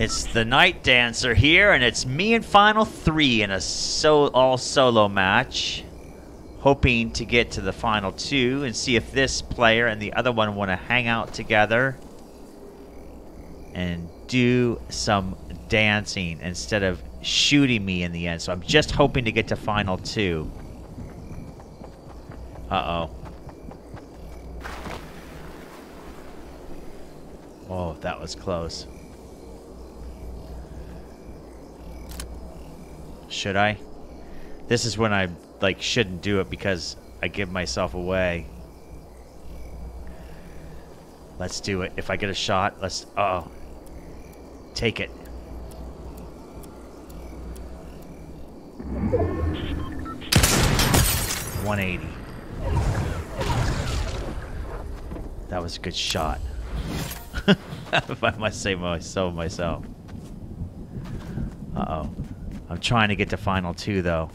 It's The Nite Dancer here, and it's me in Final 3 in a all-solo match. Hoping to get to the Final 2 and see if this player and the other one want to hang out together and do some dancing instead of shooting me in the end. So I'm just hoping to get to Final 2. Uh-oh. Oh, that was close. Should I? This is when I, like, shouldn't do it because I give myself away. Let's do it. If I get a shot, let's... Uh-oh. Take it. $180. That was a good shot. If I must say so myself. Uh-oh. I'm trying to get to Final 2, though.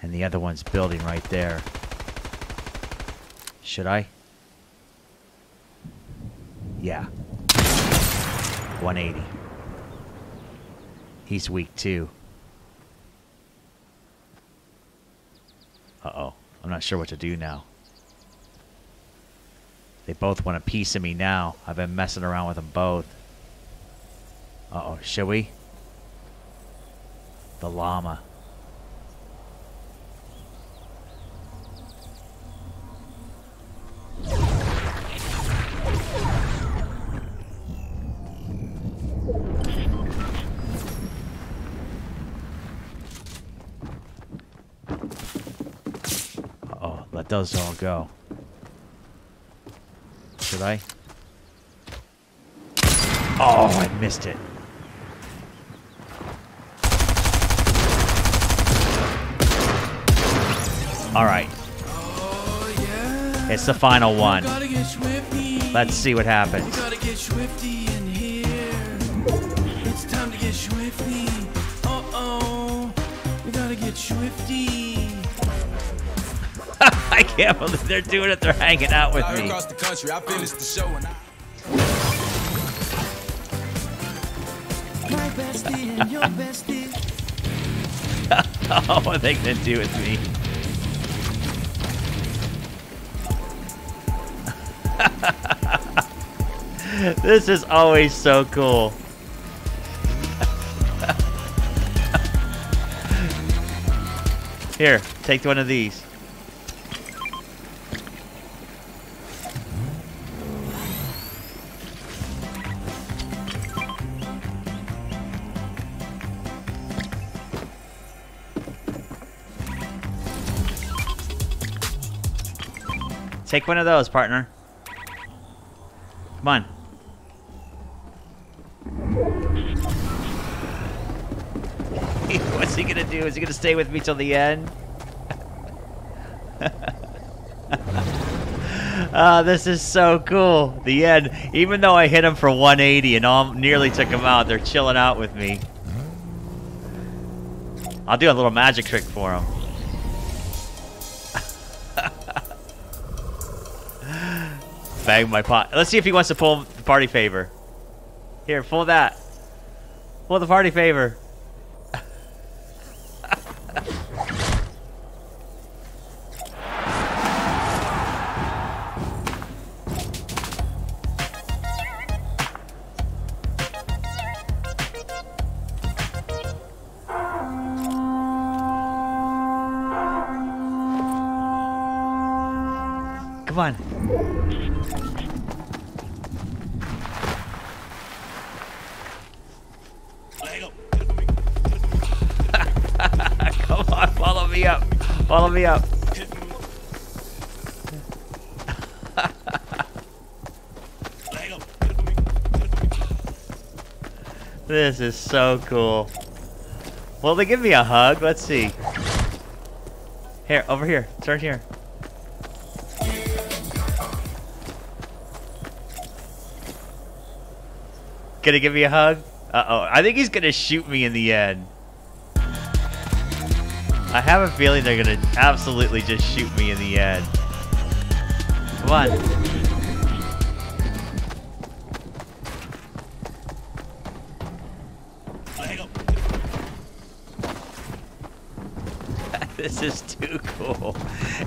And the other one's building right there. Should I? Yeah. 180. He's weak, too. Uh-oh. I'm not sure what to do now. They both want a piece of me now. I've been messing around with them both. Uh-oh, should we? The llama. Uh-oh, let those all go. Should I? Oh, I missed it. All right. Oh, yeah. It's the final one. Let's see what happens. Gotta get schwifty in here. It's time to get schwifty. Uh-oh. We gotta get schwifty. I can't believe they're doing it. They're hanging out with me. Across the country, I finished the show and my bestie and your bestie. Oh, what are they gonna do with me? This is always so cool. Here, take one of these. Take one of those, partner. Come on. What's he gonna do? Is he gonna stay with me till the end? Oh, this is so cool. The end. Even though I hit him for 180 and nearly took him out, they're chilling out with me. I'll do a little magic trick for him. Bang my pot. Let's see if he wants to pull the party favor. Here, pull that. Pull the party favor. Come on. Come on, follow me up. Follow me up. This is so cool. Will they give me a hug? Let's see. Here, over here. Turn here. Gonna give me a hug? Uh-oh. I think he's gonna shoot me in the end. I have a feeling they're gonna absolutely just shoot me in the end. Come on. This is too cool.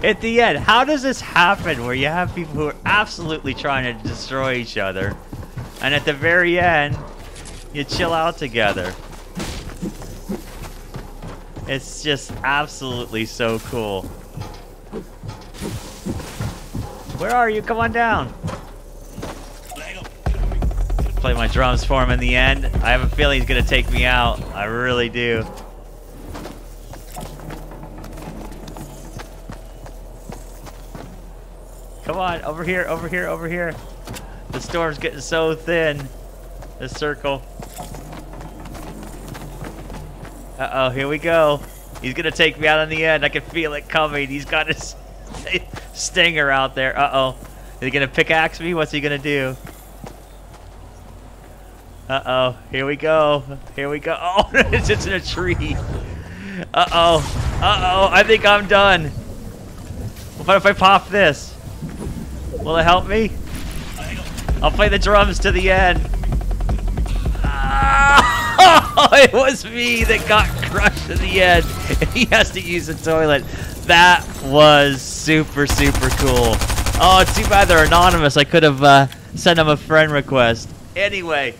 At the end, how does this happen where you have people who are absolutely trying to destroy each other, and at the very end, you chill out together? It's just absolutely so cool. Where are you? Come on down. Play my drums for him in the end. I have a feeling he's gonna take me out. I really do. Come on, over here, over here, over here. The storm's getting so thin. This circle. Uh-oh, here we go. He's gonna take me out in the end. I can feel it coming. He's got his stinger out there. Uh-oh. Is he gonna pickaxe me? What's he gonna do? Uh-oh. Here we go. Here we go. Oh, it's just in a tree. Uh-oh. Uh-oh. I think I'm done. What if I pop this? Will it help me? I'll play the drums to the end. Ah! It was me that got crushed in the end. He has to use the toilet. That was super, super cool. Oh, it's too bad they're anonymous. I could have sent them a friend request. Anyway,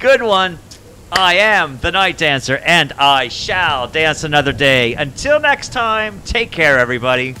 good one. I am the Nite Dancer, and I shall dance another day. Until next time, take care, everybody.